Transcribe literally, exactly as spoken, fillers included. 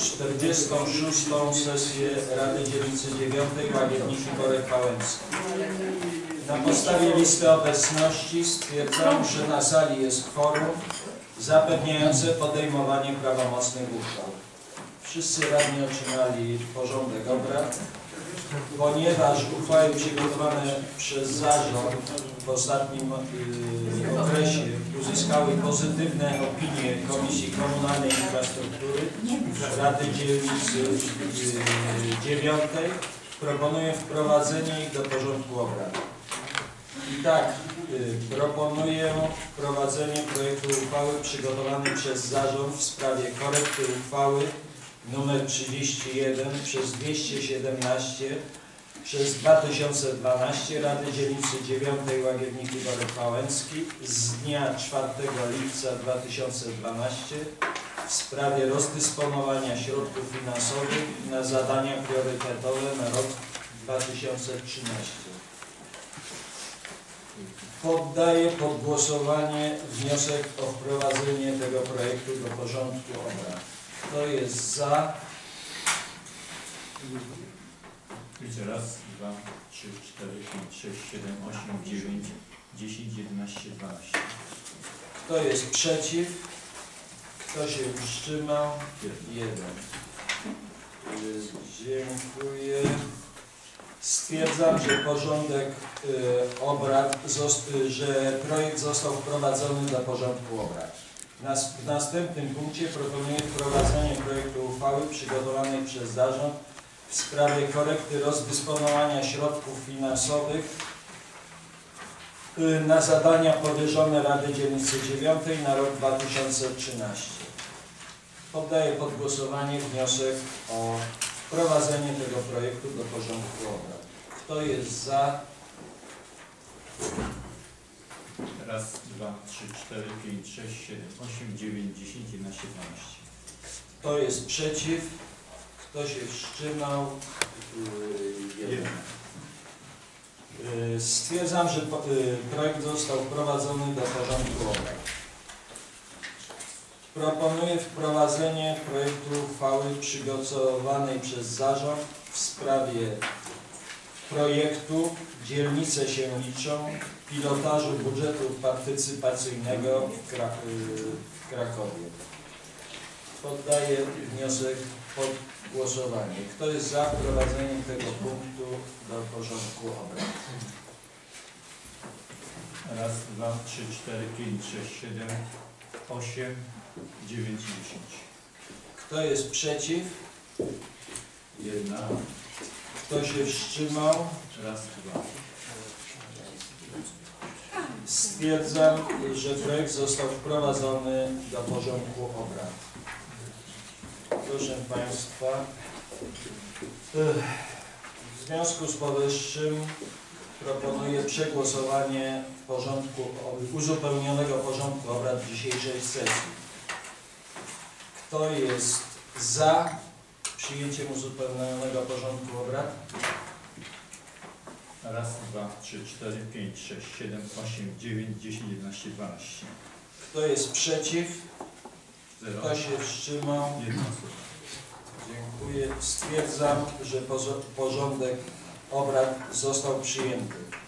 czterdziestą szóstą sesję Rady Dzielnicy dziewiątej Łagiewniki - Borek Fałęcki. Na podstawie listy obecności stwierdzam, że na sali jest kworum zapewniające podejmowanie prawomocnych uchwał. Wszyscy radni otrzymali porządek obrad. Ponieważ uchwały przygotowane przez zarząd w ostatnim y, okresie uzyskały pozytywne opinie Komisji Komunalnej Infrastruktury Rady Dzielnicy dziewiątej, proponuję wprowadzenie ich do porządku obrad. I tak, y, proponuję wprowadzenie projektu uchwały przygotowanej przez zarząd w sprawie korekty uchwały nr trzydzieści jeden przez dwieście siedemnaście przez dwa tysiące dwanaście Rady Dzielnicy dziewiątej Łagierniki Borek Fałęcki z dnia czwartego lipca dwa tysiące dwunastego w sprawie rozdysponowania środków finansowych na zadania priorytetowe na rok dwa tysiące trzynasty. Poddaję pod głosowanie wniosek o wprowadzenie tego projektu do porządku obrad. Kto jest za? Liczę raz, dwa, trzy, cztery, pięć, sześć, siedem, osiem, dziewięć, dziesięć, jedenaście, dwanaście. Kto jest przeciw? Kto się wstrzymał? Jeden. Dziękuję. Stwierdzam, że porządek y, obrad, że projekt został wprowadzony do porządku obrad. W następnym punkcie proponuję wprowadzenie projektu uchwały przygotowanej przez zarząd w sprawie korekty rozdysponowania środków finansowych na zadania powierzone Rady Dzielnicy dziewiątej na rok dwa tysiące trzynasty. Poddaję pod głosowanie wniosek o wprowadzenie tego projektu do porządku obrad. Kto jest za? Raz, dwa, trzy, cztery, pięć, sześć, siedem, osiem, dziewięć, dziesięć, jedenaście, dwanaście. Kto jest przeciw? Kto się wstrzymał? Jeden. Stwierdzam, że projekt został wprowadzony do porządku obrad. Proponuję wprowadzenie projektu uchwały przygotowanej przez zarząd w sprawie projektu Dzielnice się liczą pilotażu budżetu partycypacyjnego w, Krak w Krakowie. Poddaję wniosek pod głosowanie. Kto jest za wprowadzeniem tego punktu do porządku obrad? Raz, dwa, trzy, cztery, pięć, sześć, siedem, osiem, dziewięć, dziesięć. Kto jest przeciw? Jedna. Kto się wstrzymał? Raz, dwa. Stwierdzam, że projekt został wprowadzony do porządku obrad. Proszę Państwa, w związku z powyższym proponuję przegłosowanie porządku, uzupełnionego porządku obrad dzisiejszej sesji. Kto jest za przyjęciem uzupełnionego porządku obrad? Raz, dwa, trzy, cztery, pięć, sześć, siedem, osiem, dziewięć, dziesięć, jedenaście, dwanaście. Kto jest przeciw? Zero. Kto się wstrzymał? Jedna osoba. Dziękuję. Stwierdzam, że porządek obrad został przyjęty.